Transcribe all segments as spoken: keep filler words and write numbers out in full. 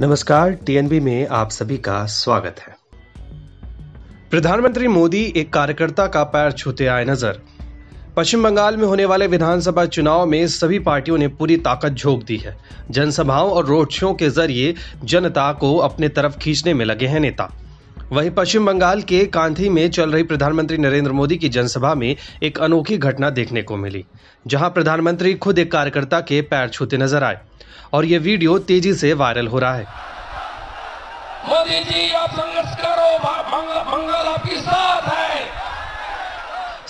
नमस्कार, टीएनबी में आप सभी का स्वागत है। प्रधानमंत्री मोदी एक कार्यकर्ता का पैर छूते आए नजर। पश्चिम बंगाल में होने वाले विधानसभा चुनाव में सभी पार्टियों ने पूरी ताकत झोंक दी है। जनसभाओं और रोड शो के जरिए जनता को अपने तरफ खींचने में लगे हैं नेता। वहीं पश्चिम बंगाल के कांथी में चल रही प्रधानमंत्री नरेंद्र मोदी की जनसभा में एक अनोखी घटना देखने को मिली, जहां प्रधानमंत्री खुद एक कार्यकर्ता के पैर छूते नजर आए और ये वीडियो तेजी से वायरल हो रहा है। मोदी जी आप संघर्ष करो, बंगाल आपके साथ है।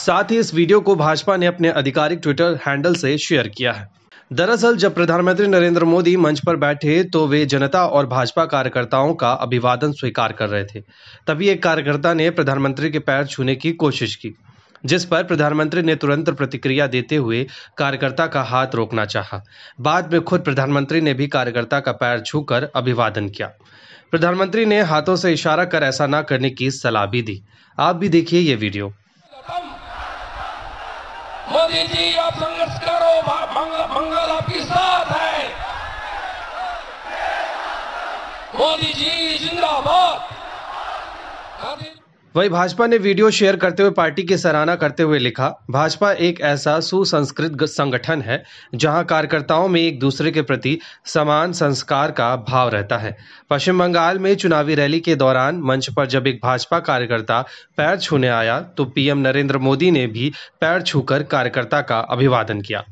साथ ही इस वीडियो को भाजपा ने अपने आधिकारिक ट्विटर हैंडल से शेयर किया है। दरअसल जब प्रधानमंत्री नरेंद्र मोदी मंच पर बैठे तो वे जनता और भाजपा कार्यकर्ताओं का अभिवादन स्वीकार कर रहे थे। तभी एक कार्यकर्ता ने प्रधानमंत्री के पैर छूने की कोशिश की, जिस पर प्रधानमंत्री ने तुरंत प्रतिक्रिया देते हुए कार्यकर्ता का हाथ रोकना चाहा। बाद में खुद प्रधानमंत्री ने भी कार्यकर्ता का पैर छूकर अभिवादन किया। प्रधानमंत्री ने हाथों से इशारा कर ऐसा ना करने की सलाह भी दी। आप भी देखिए ये वीडियो। मोदी जी आप संघर्ष करो, बंगाल आपके साथ है। मोदी जी जिंदाबाद। वही भाजपा ने वीडियो शेयर करते हुए पार्टी की सराहना करते हुए लिखा, भाजपा एक ऐसा सुसंस्कृत संगठन है जहां कार्यकर्ताओं में एक दूसरे के प्रति समान संस्कार का भाव रहता है। पश्चिम बंगाल में चुनावी रैली के दौरान मंच पर जब एक भाजपा कार्यकर्ता पैर छूने आया तो पीएम नरेंद्र मोदी ने भी पैर छूकर कार्यकर्ता का अभिवादन किया।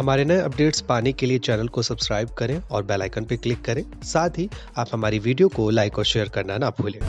हमारे नए अपडेट्स पाने के लिए चैनल को सब्सक्राइब करें और बेल आइकन पर क्लिक करें। साथ ही आप हमारी वीडियो को लाइक और शेयर करना ना भूलें।